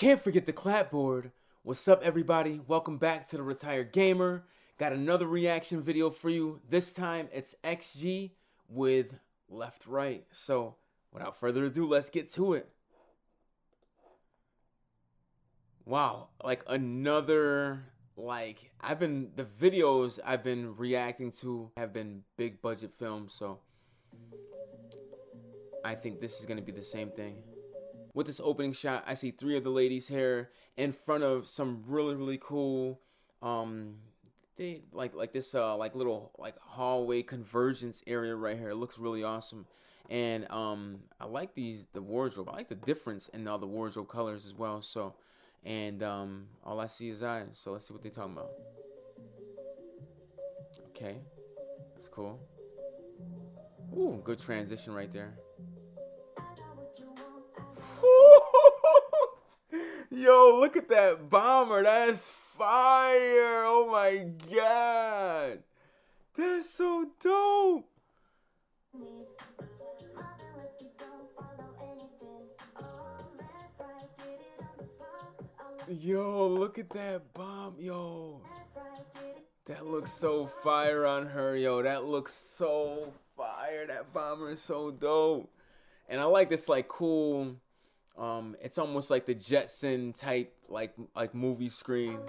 Can't forget the clapboard. What's up, everybody? Welcome back to The Retired Gamer. Got another reaction video for you. This time, it's XG with Left Right. So, without further ado, let's get to it. Wow, like another... like the videos I've been reacting to have been big budget films, so I think this is gonna be the same thing. With this opening shot, I see three of the ladies here in front of some really cool they like this like little hallway convergence area right here. It looks really awesome. And I like the wardrobe. I like the difference in all the wardrobe colors as well. So and all I see is eyes, so let's see what they're talking about. Okay, that's cool. Ooh, good transition right there. Yo, look at that bomber. That's fire. Oh my god, that's so dope. Yo, look at that bomb. Yo, that looks so fire on her. Yo, that looks so fire. That bomber is so dope. And I like this like cool it's almost like the Jetson type like movie screen.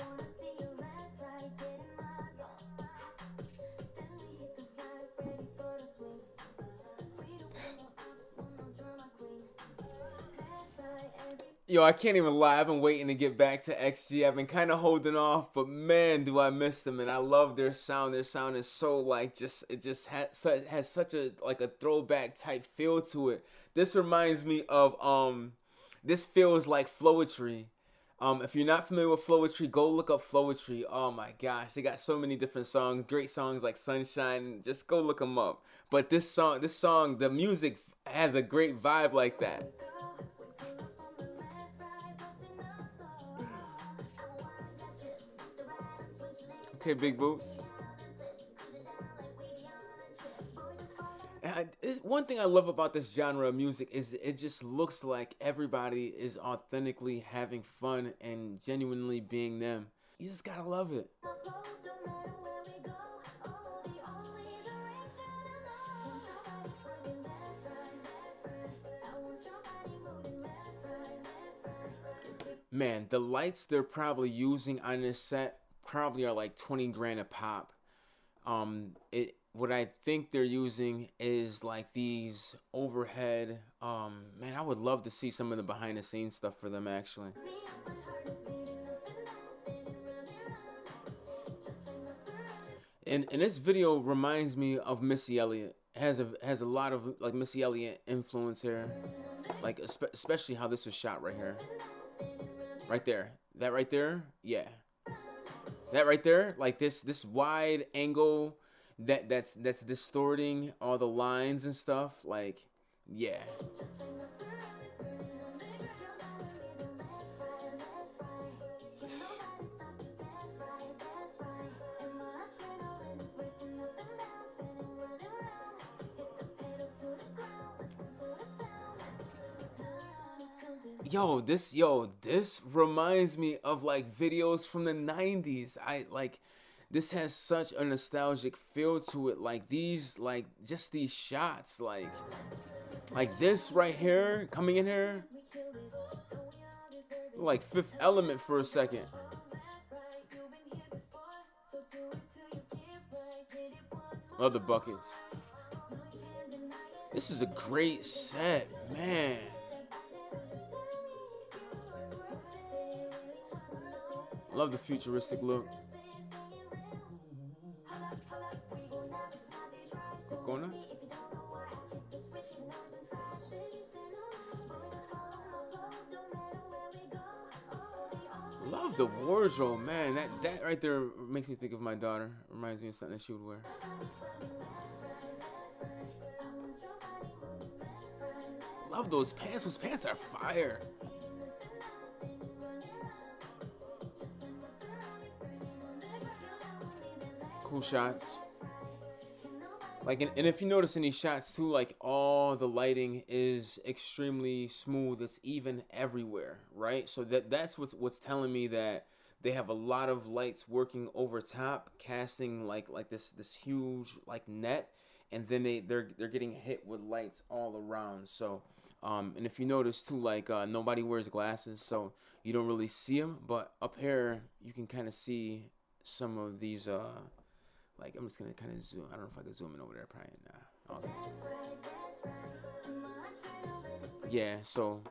Yo, I can't even lie. I've been waiting to get back to XG. I've been kind of holding off, but man, do I miss them. And I love their sound. Their sound is so like it has such a a throwback type feel to it. This reminds me of this feels like Floetry. If you're not familiar with Floetry, go look up Floetry. Oh my gosh, they got so many different songs, great songs like Sunshine. Just go look them up. But this song, the music has a great vibe like that. Okay, Big Boots. And one thing I love about this genre of music is it just looks like everybody is authentically having fun and genuinely being them. You just gotta love it. Man, the lights they're probably using on this set probably are like 20 grand a pop. What I think they're using is like these overhead. Man, I would love to see some of the behind the scenes stuff for them actually. And this video reminds me of Missy Elliott. It has a lot of like Missy Elliott influence here, like especially how this was shot right here, right there, that right there, yeah. That right there, like this wide angle that's distorting all the lines and stuff, like, yeah. Yo, this reminds me of like videos from the 90s. This has such a nostalgic feel to it. Like these, like just these shots, like this right here, coming in here, like Fifth Element for a second. Love the buckets. This is a great set, man. Love the futuristic look. Kokona. Love the wardrobe, man. That right there makes me think of my daughter. Reminds me of something that she would wear. Love those pants. Those pants are fire. Cool shots. Like, and if you notice in these shots too, like, all the lighting is extremely smooth. It's even everywhere, right? So that's what's telling me that they have a lot of lights working over top, casting like this huge like net, and then they're getting hit with lights all around. So, and if you notice too, like, nobody wears glasses, so you don't really see them. But up here, you can kind of see some of these. Like, I'm just gonna kind of zoom. I don't know if I can zoom in over there. Probably not. Yeah. So.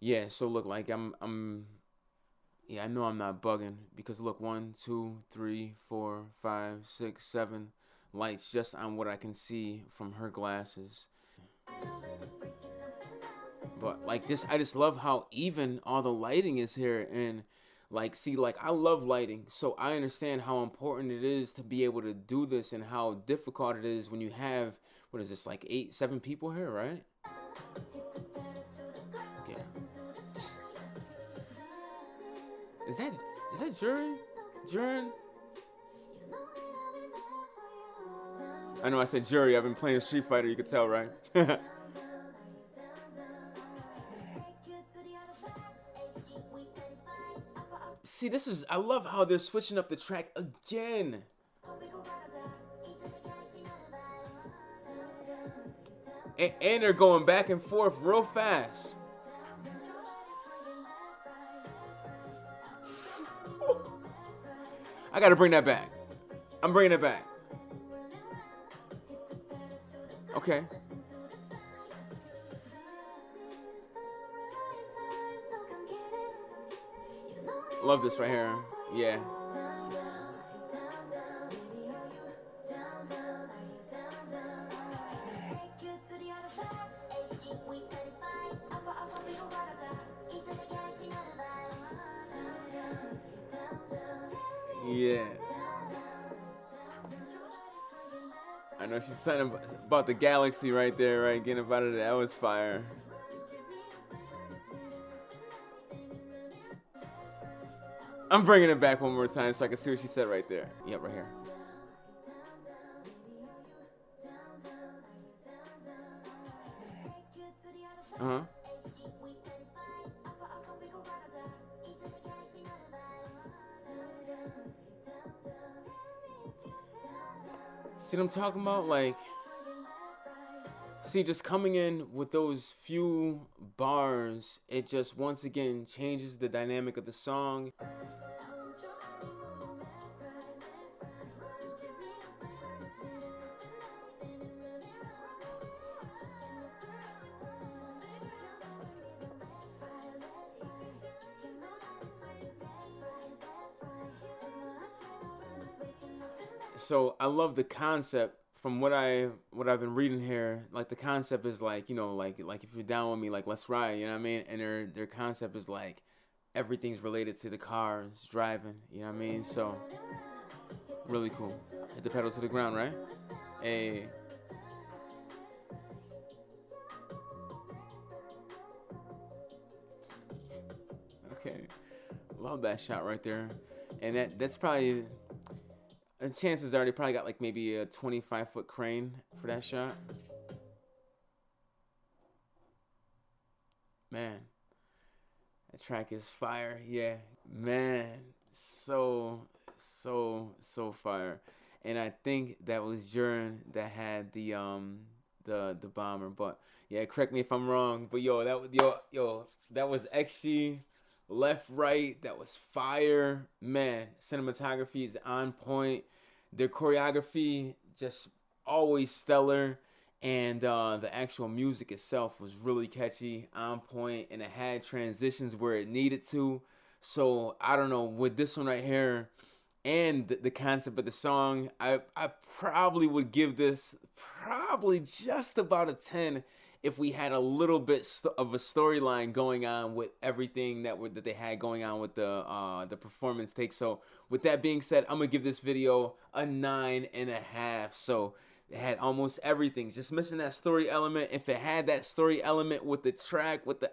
Yeah, so look, like, yeah, I know I'm not bugging, because look, 1, 2, 3, 4, 5, 6, 7 lights just on what I can see from her glasses. But like this, I just love how even all the lighting is here, and like, see, like, I love lighting, so I understand how important it is to be able to do this and how difficult it is when you have, what is this, like 8, 7 people here, right? Is that Jury? I know I said Jury. I've been playing Street Fighter. You could tell, right? See, this is. I love how they're switching up the track again. And they're going back and forth real fast. I gotta bring that back. I'm bringing it back. Okay. Love this right here. Yeah. Yeah. I know she's talking about the galaxy right there, right? Getting about it. That was fire. I'm bringing it back one more time so I can see what she said right there. Yep, right here. Uh-huh. See what I'm talking about? Like, see, just coming in with those few bars, it just once again changes the dynamic of the song. So I love the concept. From what I've been reading here, like, the concept is like, you know, like if you're down with me, like, let's ride, you know what I mean? And their concept is like everything's related to the cars driving, you know what I mean? So really cool. Hit the pedal to the ground, right? Hey. Okay. Love that shot right there. And that's probably. The chances are they probably got like maybe a 25-foot crane for that shot. Man, that track is fire. Yeah, man, so fire. And I think that was Jurn that had the bomber. But yeah, correct me if I'm wrong. But yo, that was XG. Left Right, that was fire, man. Cinematography is on point, their choreography just always stellar, and the actual music itself was really catchy, on point, and it had transitions where it needed to. So I don't know, with this one right here and the concept of the song, I probably would give this probably just about a 10 if we had a little bit of a storyline going on with everything that they had going on with the performance take. So with that being said, I'm gonna give this video a 9.5. So It had almost everything. Just missing that story element. If it had that story element with the track, with the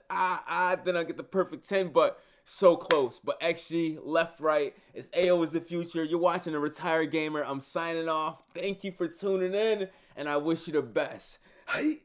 then I get the perfect 10, but so close. But XG, Left Right, it's AO is the future. You're watching The Retired Gamer. I'm signing off. Thank you for tuning in, and I wish you the best. Hey.